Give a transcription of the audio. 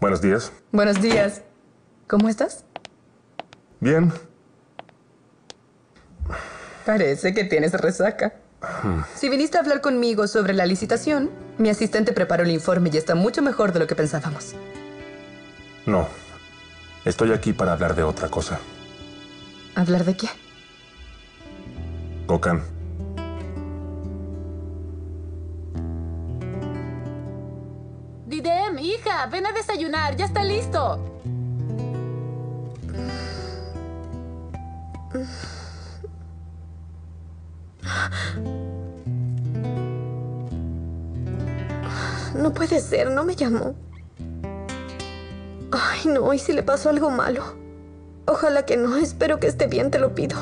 Buenos días. Buenos días. ¿Cómo estás? Bien. Parece que tienes resaca. Si viniste a hablar conmigo sobre la licitación, mi asistente preparó el informe y está mucho mejor de lo que pensábamos. No. Estoy aquí para hablar de otra cosa. ¿Hablar de qué? Cocán. Didem, hija, ven a desayunar. Ya está listo. No puede ser, no me llamó. Ay, no, ¿y si le pasó algo malo? Ojalá que no, espero que esté bien, te lo pido.